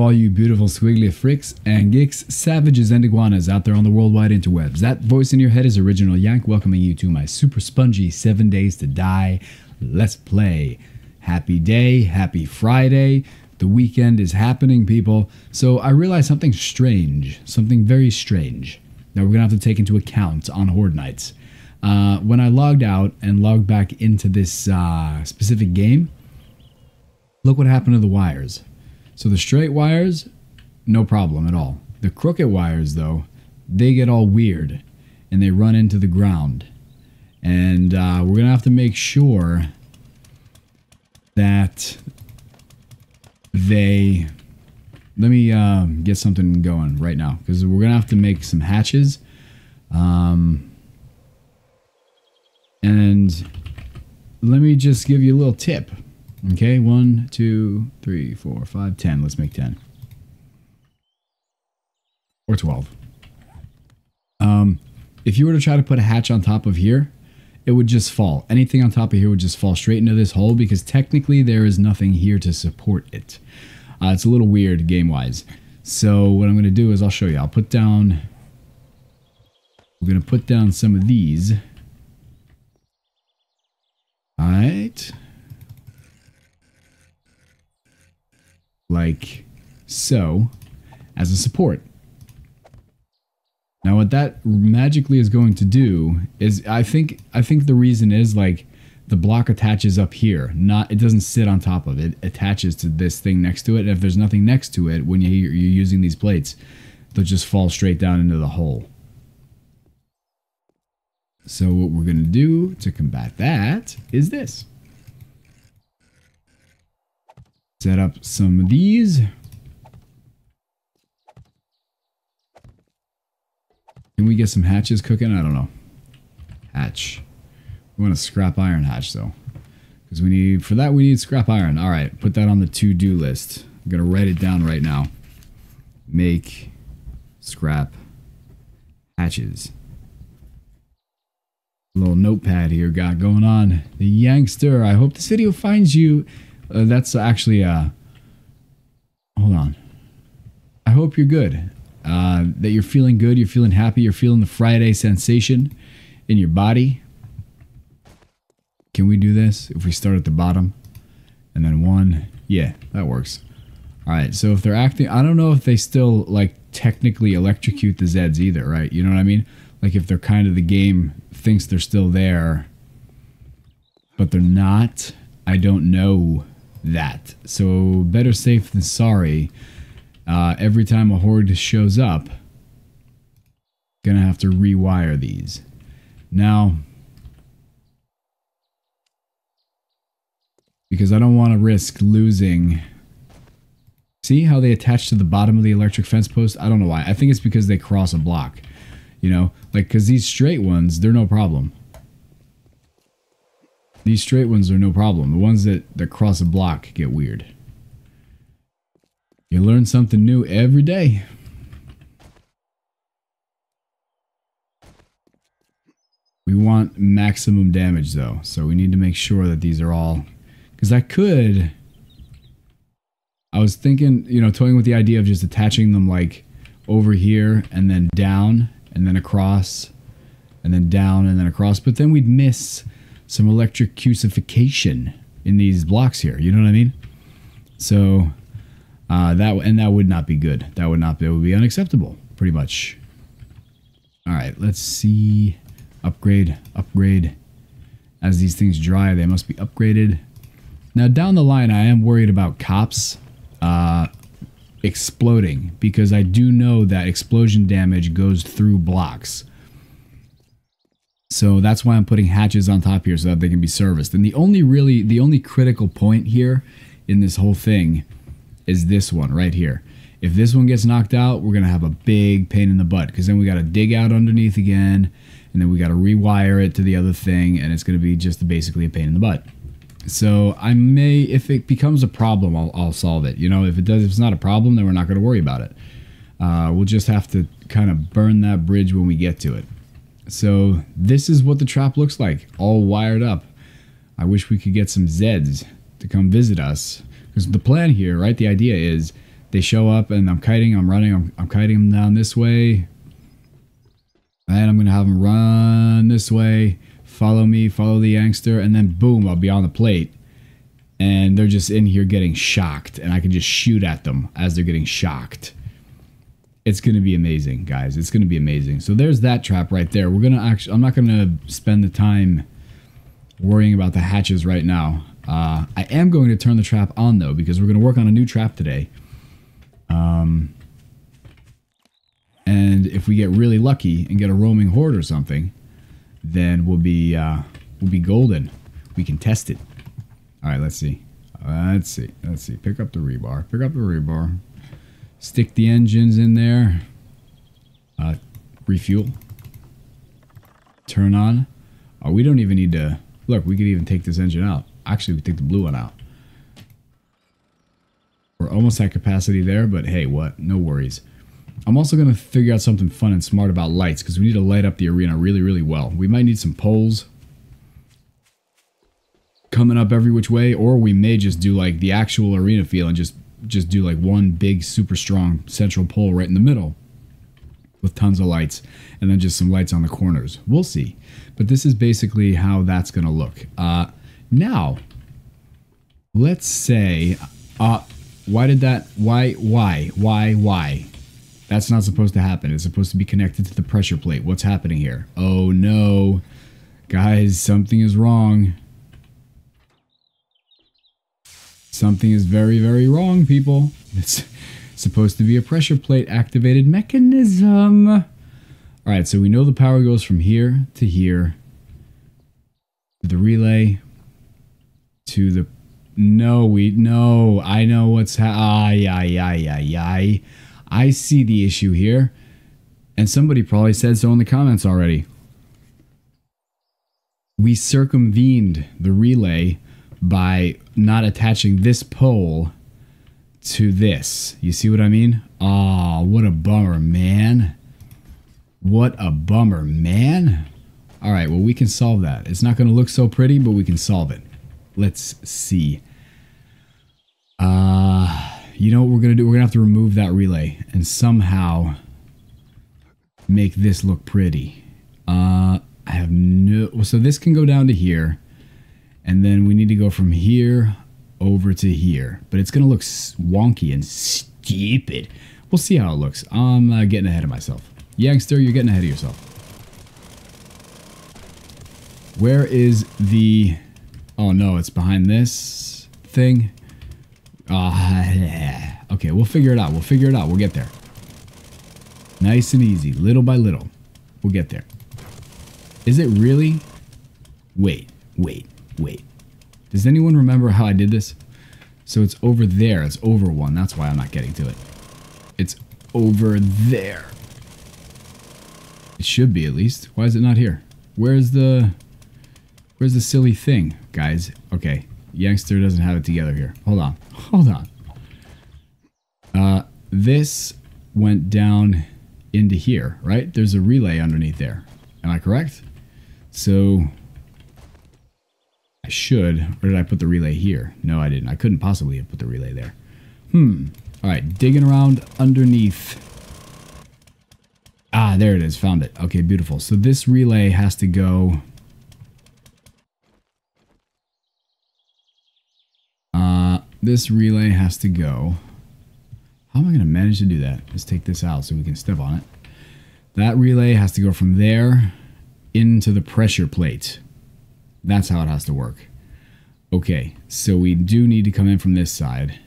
all you beautiful squiggly freaks and geeks, savages and iguanas out there on the worldwide interwebs. That voice in your head is Original Yank, welcoming you to my super spongy 7 Days to Die Let's Play. Happy day, happy Friday. The weekend is happening, people. So I realized something strange, something very strange that we're gonna have to take into account on Horde Nights. When I logged out and logged back into this specific game, look what happened to the wires. So the straight wires, no problem at all. The crooked wires, though, they get all weird and they run into the ground. And we're gonna have to make sure that they... Let me get something going right now, because we're gonna have to make some hatches. And let me just give you a little tip. Okay, 1, 2, 3, 4, 5, 10. Let's make 10. Or 12. If you were to try to put a hatch on top of here, it would just fall. Anything on top of here would just fall straight into this hole, because technically there is nothing here to support it. It's a little weird game-wise. So what I'm going to do is I'll show you. I'll put down... We're going to put down some of these. Alright. Like so, as a support. Now what that magically is going to do is, I think the reason is, like, the block attaches up here, not, it doesn't sit on top of it, it attaches to this thing next to it, and if there's nothing next to it, when you're using these plates, they'll just fall straight down into the hole. So what we're gonna do to combat that is this. Set up some of these. Can we get some hatches cooking? I don't know. Hatch. We want a scrap iron hatch, though. Because we need, for that, we need scrap iron. All right, put that on the to-do list. I'm going to write it down right now. Make scrap hatches. Little notepad here got going on. The Yankster. I hope this video finds you... that's actually, hold on. I hope you're good. That you're feeling good, you're feeling happy, you're feeling the Friday sensation in your body. Can we do this if we start at the bottom? And then one, yeah, that works. All right, so if they're acting, I don't know if they still, like, technically electrocute the Zeds either, right? You know what I mean? Like, if they're kind of, the game thinks they're still there, but they're not, I don't know that. So better safe than sorry. Every time a horde shows up, gonna have to rewire these. Now, because I don't want to risk losing. See how they attach to the bottom of the electric fence post? I don't know why. I think it's because they cross a block, you know, like, because these straight ones, they're no problem. These straight ones are no problem. The ones that cross a block get weird. You learn something new every day. We want maximum damage, though, so we need to make sure that these are all... Because I was thinking, you know, toying with the idea of just attaching them, like, over here, and then down, and then across, and then down, and then across. But then we'd miss... some electric crucifixion in these blocks here. You know what I mean? So that would not be good. That would not be, it would be unacceptable, pretty much. All right, let's see. Upgrade. As these things dry, they must be upgraded. Now down the line, I am worried about cops exploding, because I do know that explosion damage goes through blocks. So that's why I'm putting hatches on top here, so that they can be serviced. And the only critical point here in this whole thing is this one right here. If this one gets knocked out, we're going to have a big pain in the butt, because then we got to dig out underneath again, and then we got to rewire it to the other thing, and it's going to be just basically a pain in the butt. So I may, if it becomes a problem, I'll solve it. You know, if it does, if it's not a problem, then we're not going to worry about it. We'll just have to kind of burn that bridge when we get to it. So this is what the trap looks like, all wired up. I wish we could get some Zeds to come visit us, because the plan here, right, the idea is They show up and I'm kiting, I'm running, I'm kiting them down this way. And I'm going to have them run this way, follow me, follow the Yankster, and then boom, I'll be on the plate. And they're just in here getting shocked, and I can just shoot at them as they're getting shocked. It's going to be amazing, guys. It's going to be amazing. So there's that trap right there. We're going to actually, I'm not going to spend the time worrying about the hatches right now. I am going to turn the trap on though, because we're going to work on a new trap today. And if we get really lucky and get a roaming horde or something, then we'll be golden. We can test it. All right, let's see. Let's see. Pick up the rebar. Pick up the rebar. Stick the engines in there. Refuel. Turn on. Oh, we don't even need to... Look, we could even take this engine out. Actually, we take the blue one out. We're almost at capacity there, but hey, what? No worries. I'm also going to figure out something fun and smart about lights, because we need to light up the arena really, really well. We might need some poles coming up every which way, or we may just do like the actual arena feel and just do like one big super strong central pole right in the middle with tons of lights, and then just some lights on the corners. We'll see. But this is basically how that's going to look. Now let's say, why did that, why? That's not supposed to happen. It's supposed to be connected to the pressure plate. What's happening here? Oh no, guys, something is wrong. Something is very, very wrong, people. It's supposed to be a pressure plate activated mechanism. All right, so we know the power goes from here to here. The relay to the... No, we... No, I know what's... I see the issue here. And somebody probably said so in the comments already. We circumvented the relay by not attaching this pole to this. You see what I mean? Ah, what a bummer, man. What a bummer, man. All right, well, we can solve that. It's not going to look so pretty, but we can solve it. Let's see. You know what we're going to do? We're going to have to remove that relay and somehow make this look pretty. I have no... So this can go down to here. And then we need to go from here over to here. But it's going to look wonky and stupid. We'll see how it looks. I'm getting ahead of myself. Yankster, you're getting ahead of yourself. Where is the... Oh, no, it's behind this thing. Okay, we'll figure it out. We'll figure it out. We'll get there. Nice and easy. Little by little. We'll get there. Is it really? Wait. Does anyone remember how I did this? So it's over there. It's over one. That's why I'm not getting to it. It's over there. It should be, at least. Why is it not here? Where's the silly thing, guys? Okay. Yankster doesn't have it together here. Hold on. This went down into here, right? There's a relay underneath there. Am I correct? So... should, or did I put the relay here? No, I didn't. I couldn't possibly have put the relay there. All right, digging around underneath. Ah, there it is. Found it. Okay, beautiful. So this relay has to go. This relay has to go. How am I going to manage to do that? Let's take this out so we can step on it. That relay has to go from there into the pressure plate. That's how it has to work. Okay, so we do need to come in from this side.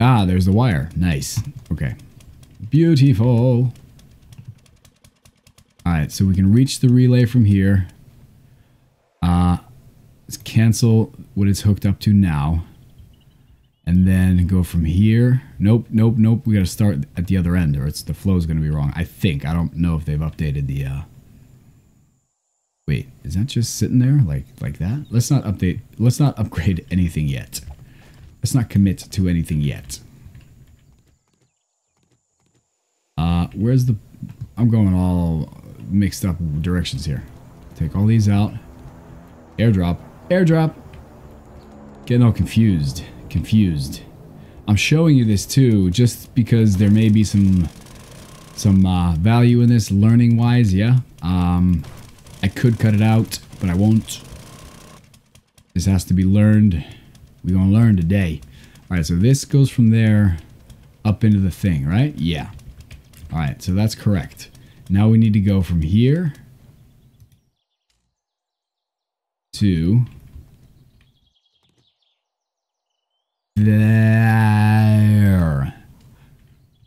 Ah, there's the wire. Nice. Okay. Beautiful. Alright, so we can reach the relay from here. Let's cancel what it's hooked up to now. And then go from here. Nope. We gotta start at the other end, or it's the flow's gonna be wrong. I think. I don't know if they've updated the... Wait, is that just sitting there like that? Let's not upgrade anything yet. Let's not commit to anything yet. Where's the... I'm going all mixed up directions here. Take all these out. Airdrop. Getting all confused. confused. I'm showing you this too, just because there may be some value in this learning-wise, yeah? I could cut it out, but I won't. This has to be learned. We're gonna learn today. Alright, so this goes from there up into the thing, right? Yeah. Alright, so that's correct. Now we need to go from here to there.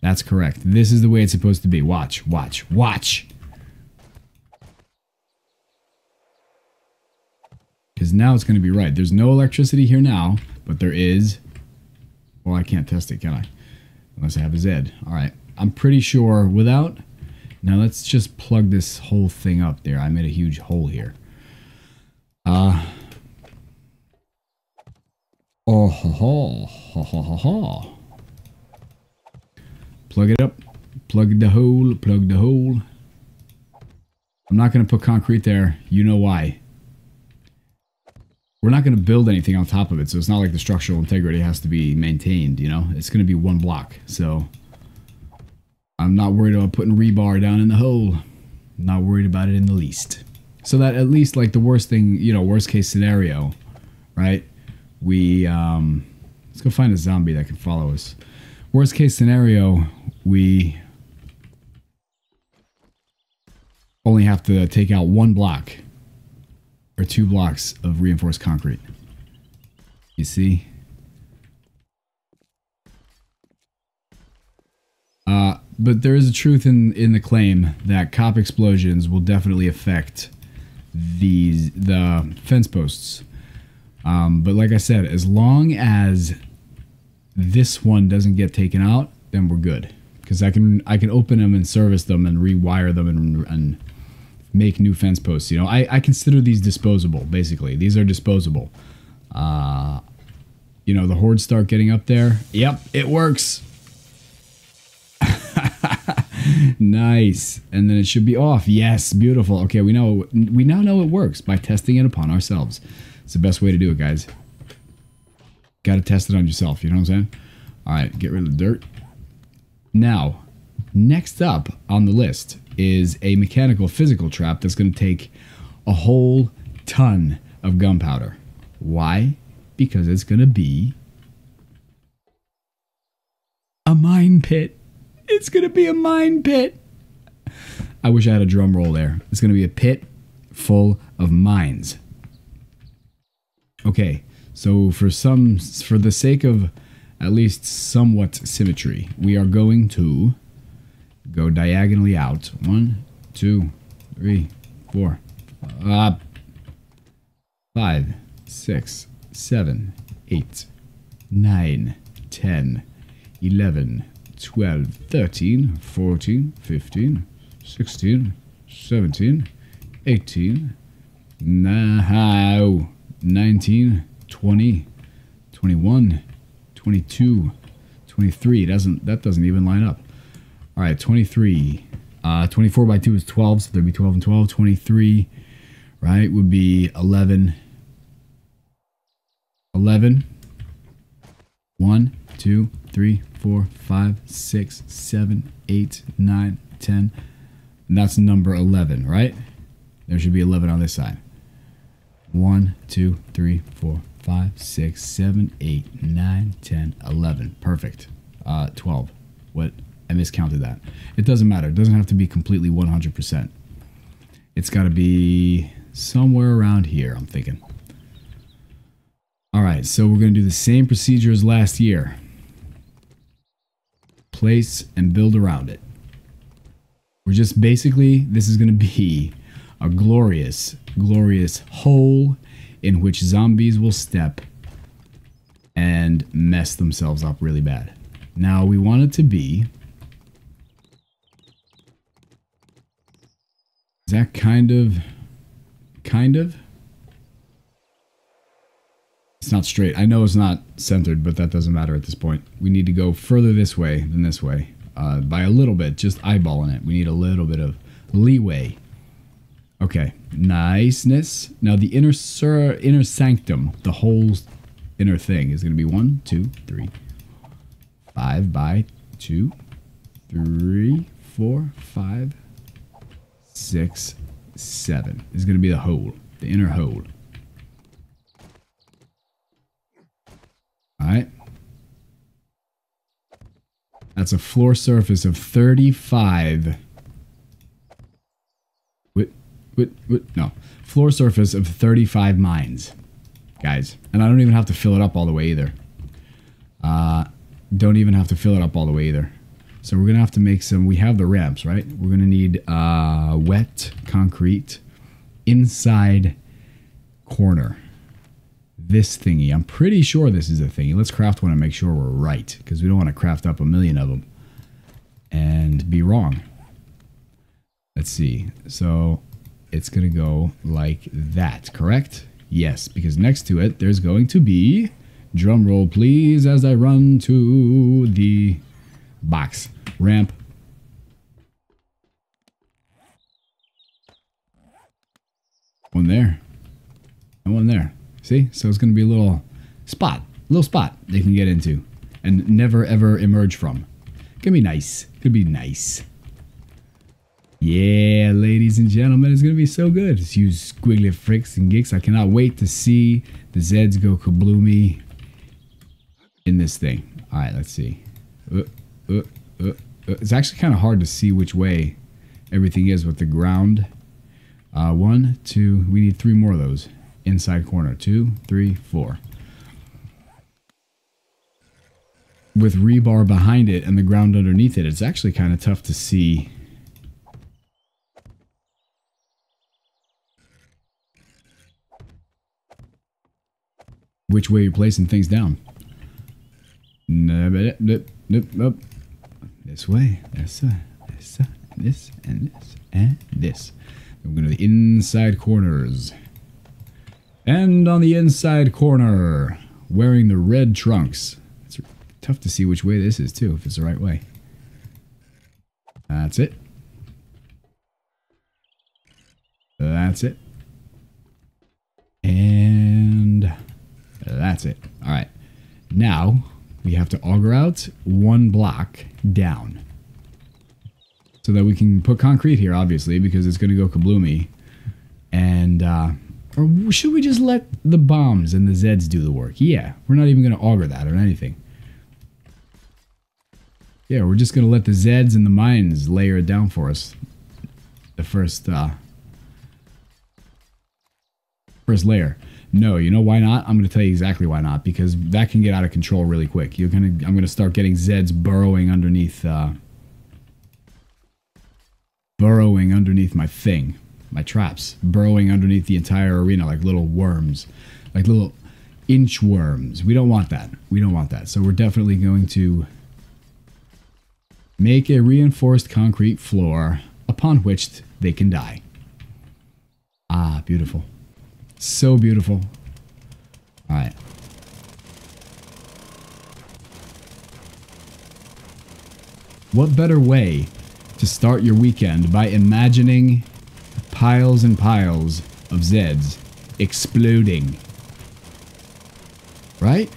That's correct. This is the way it's supposed to be. Watch, watch, watch. Because now it's going to be right. There's no electricity here now, but there is. Well, I can't test it, can I? Unless I have a Z. All right. I'm pretty sure without. Now let's just plug this whole thing up there. I made a huge hole here. Oh, ho, ho, ho, ho, ho, ho. Plug it up. Plug the hole. Plug the hole. I'm not going to put concrete there. You know why. We're not going to build anything on top of it, so it's not like the structural integrity has to be maintained, you know? It's going to be one block, so I'm not worried about putting rebar down in the hole. I'm not worried about it in the least. So that at least, like, the worst thing, you know, worst case scenario, right? We, let's go find a zombie that can follow us. Worst case scenario, we only have to take out one block. Or 2 blocks of reinforced concrete. You see? But there is a truth in the claim that cop explosions will definitely affect the fence posts. But like I said, as long as this one doesn't get taken out, then we're good. Because I can open them and service them and rewire them and make new fence posts, you know. I consider these disposable, basically. These are disposable. You know, the hordes start getting up there. Yep, it works. Nice. And then it should be off. Yes, beautiful. Okay, we now know it works by testing it upon ourselves. It's the best way to do it, guys. Gotta test it on yourself, you know what I'm saying? Alright, get rid of the dirt. Now, next up on the list is a mechanical physical trap that's going to take a whole ton of gunpowder. Why? Because it's going to be a mine pit. It's going to be a mine pit. I wish I had a drum roll there. It's going to be a pit full of mines. Okay, so for the sake of at least somewhat symmetry, we are going to go diagonally out. 1, 2, 3, 4, 5, 6, 7, 8, 9, 10, 11, 12, 13, 14, 15, 16, 17, 18, 19, 20, 21, 22, 23. That doesn't even line up. All right, 23. 24 by 2 is 12, so there'd be 12 and 12. 23, right, would be 11. 11. 1, 2, 3, 4, 5, 6, 7, 8, 9, 10. And that's number 11, right? There should be 11 on this side. 1, 2, 3, 4, 5, 6, 7, 8, 9, 10, 11. Perfect. 12. What? I miscounted that. It doesn't matter. It doesn't have to be completely 100%. It's got to be somewhere around here, I'm thinking. All right, so we're going to do the same procedure as last year. Place and build around it. We're just basically, this is going to be a glorious, glorious hole in which zombies will step and mess themselves up really bad. Now we want it to be... Is that kind of? It's not straight. I know it's not centered, but that doesn't matter at this point. We need to go further this way than this way. By a little bit, just eyeballing it. We need a little bit of leeway. Okay, niceness. Now the inner sanctum, the whole inner thing is going to be 1, 2, 3, 5 by 2, 3, 4, 5, 6, 7 is going to be the hole, the inner hole. All right. That's a floor surface of 35. No, floor surface of 35 mines, guys. And I don't even have to fill it up all the way either. Don't even have to fill it up all the way either. So we're going to have to make some, we have the ramps, right? We're going to need wet concrete inside corner. This thingy. I'm pretty sure this is a thingy. Let's craft one and make sure we're right, because we don't want to craft up a million of them and be wrong. Let's see. So it's going to go like that, correct? Yes, because next to it, there's going to be, drum roll please, as I run to the box, ramp. One there. And one there. See? So it's going to be a little spot they can get into and never ever emerge from. Gonna be nice. Could be nice. Yeah, ladies and gentlemen, it's going to be so good. It's you squiggly fricks and geeks. I cannot wait to see the Zeds go kabloomy in this thing. All right, let's see. It's actually kind of hard to see which way everything is with the ground. 1, 2, we need 3 more of those. Inside corner, 2, 3, 4. With rebar behind it and the ground underneath it, it's actually kind of tough to see. Which way you're placing things down. This way, this, and this, and this. We're going to the inside corners. And on the inside corner, wearing the red trunks. It's tough to see which way this is, too, if it's the right way. That's it. That's it. And that's it. All right. Now, we have to auger out 1 block down. So that we can put concrete here, obviously, because it's going to go kabloomy. And, or should we just let the bombs and the Zeds do the work? Yeah, we're not even going to auger that or anything. Yeah, we're just going to let the Zeds and the mines layer it down for us. The first layer. No, you know why not? I'm going to tell you exactly why not, because that can get out of control really quick. You're going to, I'm going to start getting Zeds burrowing underneath my thing. My traps, burrowing underneath the entire arena like little worms, like little inchworms. We don't want that. We don't want that. So we're definitely going to make a reinforced concrete floor upon which they can die. Ah, beautiful. So beautiful. All right. What better way to start your weekend by imagining piles and piles of Zeds exploding. Right?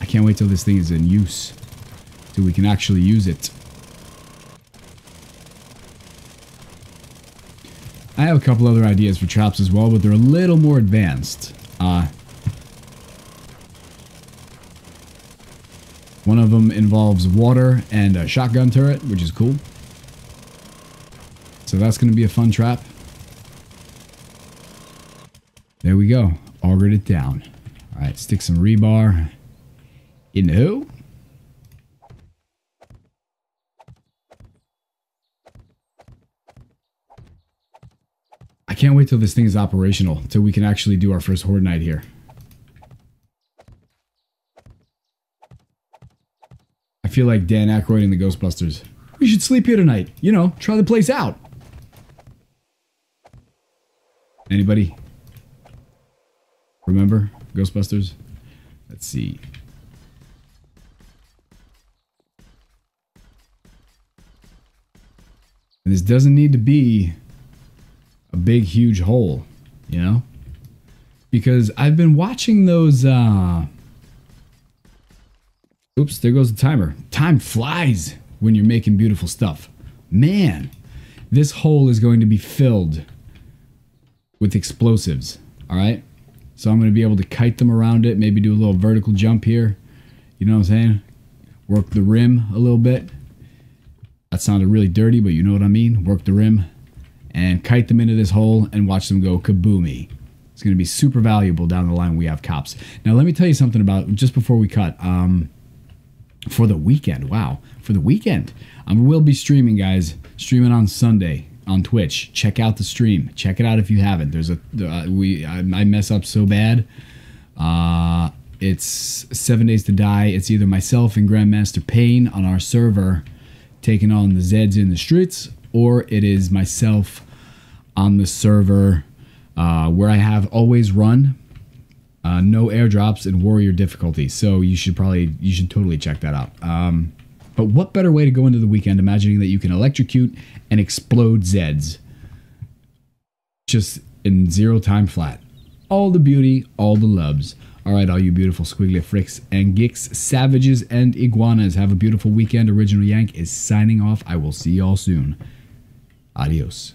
I can't wait till this thing is in use. So we can actually use it. I have a couple other ideas for traps as well, but they're a little more advanced. One of them involves water and a shotgun turret, which is cool. So that's going to be a fun trap. There we go. Augered it down. All right, stick some rebar in the hole. I can't wait till this thing is operational, till we can actually do our first horde night here. I feel like Dan Aykroyd in the Ghostbusters. We should sleep here tonight. You know, try the place out. Anybody remember Ghostbusters? Let's see. And this doesn't need to be a big, huge hole, you know? because I've been watching those, oops, there goes the timer. Time flies when you're making beautiful stuff. Man, this hole is going to be filled with explosives, all right? So I'm going to be able to kite them around it, maybe do a little vertical jump here. You know what I'm saying? Work the rim a little bit. That sounded really dirty, but you know what I mean. Work the rim and kite them into this hole and watch them go kaboomy. It's going to be super valuable down the line when we have cops. Now, let me tell you something about, just before we cut, for the weekend. Wow. For the weekend. I will be streaming, guys. Streaming on Sunday on Twitch. Check out the stream. Check it out if you haven't. There's a, I mess up so bad. It's 7 Days to Die. It's either myself and Grandmaster Payne on our server taking on the Zeds in the streets, or it is myself on the server where I have always run, no airdrops and warrior difficulty. So you should totally check that out. But what better way to go into the weekend imagining that you can electrocute and explode Zeds just in zero time flat. All the beauty, all the loves. All right, all you beautiful squiggly fricks and geeks, savages and iguanas. Have a beautiful weekend. Original Yank is signing off. I will see y'all soon. Adios.